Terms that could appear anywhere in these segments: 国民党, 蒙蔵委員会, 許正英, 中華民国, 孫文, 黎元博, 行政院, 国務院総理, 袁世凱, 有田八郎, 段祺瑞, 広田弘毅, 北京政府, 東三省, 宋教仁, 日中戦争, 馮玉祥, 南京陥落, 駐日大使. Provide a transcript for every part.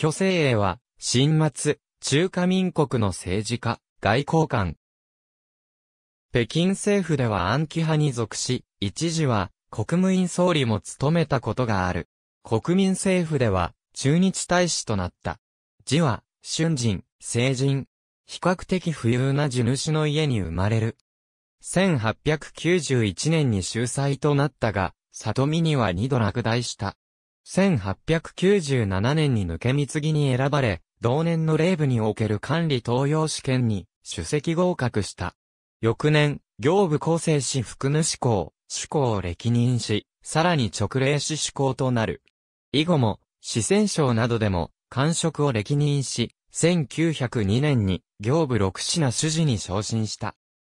許正英は、新末、中華民国の政治家、外交官。北京政府では安徽派に属し、一時は国務院総理も務めたことがある。国民政府では駐日大使となった。字は、春人、成人。比較的富裕な地主の家に生まれる。1891年に秀才となったが、里見には2度落第した。1897年に抜け貢に選ばれ、同年の礼部における管理東洋試験に首席合格した。翌年、刑部構成司副主考、主考を歴任し、さらに勅令司主考となる。以後も、四川省などでも、官職を歴任し、1902年に刑部六品主事に昇進した。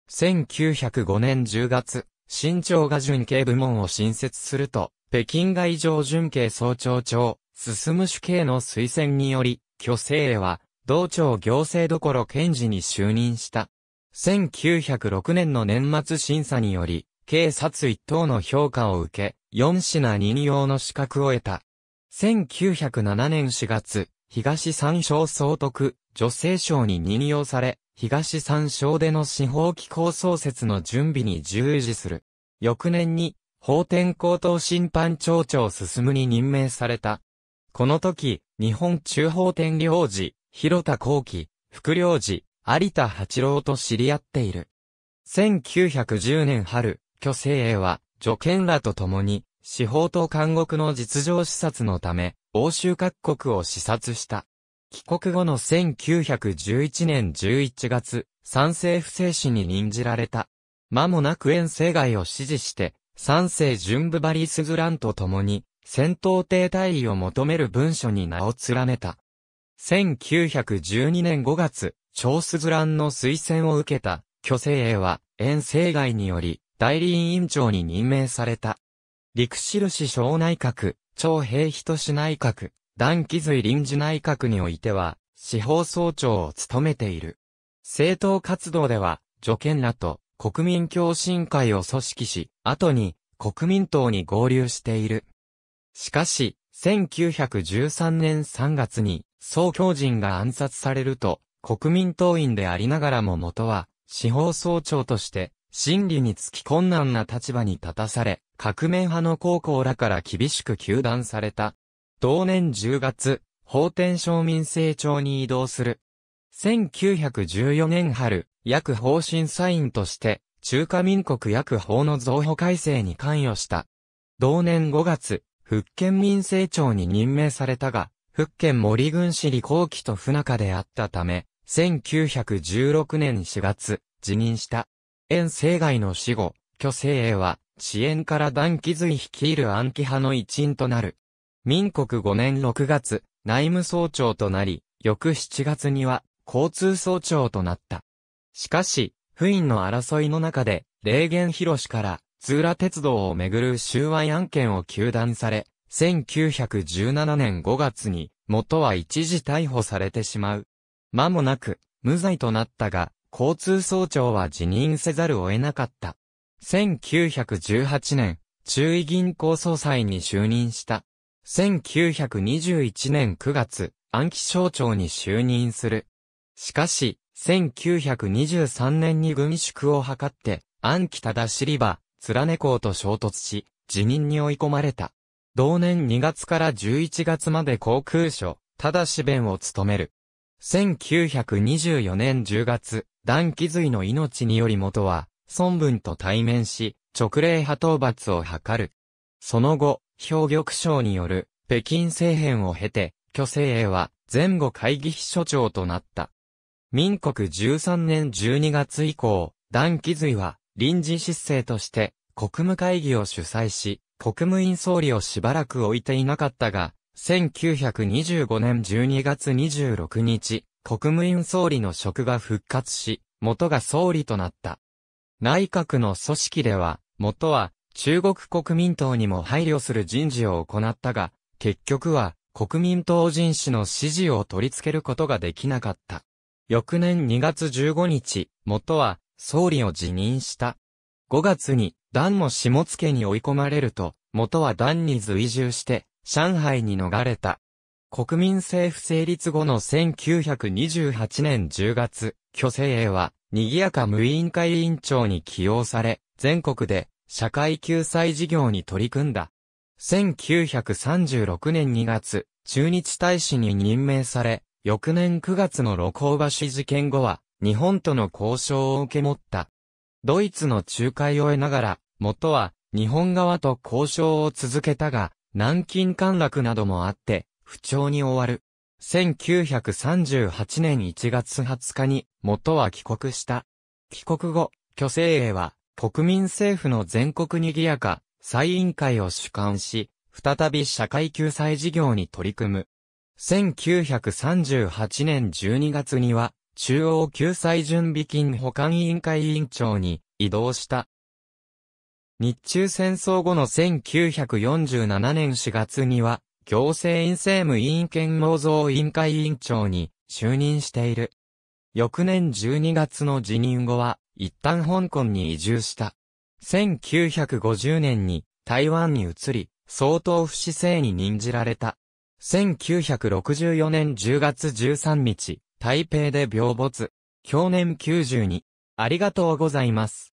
1905年10月、新潮が準警部門を新設すると、北京外上準警総庁長、進主警の推薦により、許正英は、同庁行政処検事に就任した。1906年の年末審査により、警察一等の評価を受け、四品任用の資格を得た。1907年4月、東三省総督、女性省に任用され、東三省での司法機構創設の準備に従事する。翌年に、法典高等審判庁長進に任命された。この時、日本中法典領事、広田光輝、副領事、有田八郎と知り合っている。1910年春、許正英は、助検らと共に、司法と監獄の実情視察のため、欧州各国を視察した。帰国後の1911年11月、三政府正使に任じられた。間もなく袁世凱を支持して、三世準部バリスズランと共に、戦闘艇退位を求める文書に名を連ねた。1912年5月、長スズランの推薦を受けた、許正英は、袁世凱により、代理委員長に任命された。陸印省内閣、張平等内閣、段祺瑞臨時内閣においては、司法総長を務めている。政党活動では、助検らと、国民共進会を組織し、後に国民党に合流している。しかし、1913年3月に、宋教仁が暗殺されると、国民党員でありながらも元は、司法総長として、審理につき困難な立場に立たされ、革命派の高校らから厳しく糾弾された。同年10月、法典省民政庁に移動する。1914年春、薬法審査員として、中華民国薬法の増補改正に関与した。同年5月、福建民政庁に任命されたが、福建森郡市李光輝と不仲であったため、1916年4月、辞任した。袁世凱の死後、許正英は、遅延から段祺瑞率いる安徽派の一員となる。民国5年6月、内務総長となり、翌7月には、交通総長となった。しかし、府院の争いの中で、黎元博から、津浦鉄道をめぐる収賄案件を糾弾され、1917年5月に、元は一時逮捕されてしまう。間もなく、無罪となったが、交通総長は辞任せざるを得なかった。1918年、中医銀行総裁に就任した。1921年9月、安徽省長に就任する。しかし、1923年に軍縮を図って、安徽忠尻馬、連ね公と衝突し、辞任に追い込まれた。同年2月から11月まで航空省、忠弁を務める。1924年10月、段祺瑞の命により元は、孫文と対面し、勅令派討伐を図る。その後、馮玉祥による北京政変を経て、許正英は前後会議秘書長となった。民国13年12月以降、段祺瑞は臨時執政として国務会議を主催し、国務院総理をしばらく置いていなかったが、1925年12月26日、国務院総理の職が復活し、元が総理となった。内閣の組織では、元は中国国民党にも配慮する人事を行ったが、結局は国民党人士の支持を取り付けることができなかった。翌年2月15日、元は総理を辞任した。5月に段も下野に追い込まれると、元は段に随従して、上海に逃れた。国民政府成立後の1928年10月、許正英は、賑やか無委員会委員長に起用され、全国で社会救済事業に取り組んだ。1936年2月、駐日大使に任命され、翌年9月の盧溝橋事件後は、日本との交渉を受け持った。ドイツの仲介を得ながら、元は日本側と交渉を続けたが、南京陥落などもあって、不調に終わる。1938年1月20日に、元は帰国した。帰国後、許正英は、国民政府の全国賑やか再委員会を主管し、再び社会救済事業に取り組む。1938年12月には、中央救済準備金保管委員会委員長に異動した。日中戦争後の1947年4月には、行政院政務委員権納蔵委員会委員長に就任している。翌年12月の辞任後は、一旦香港に移住した。1950年に台湾に移り、総統府市政に任じられた。1964年10月13日、台北で病没。享年92。ありがとうございます。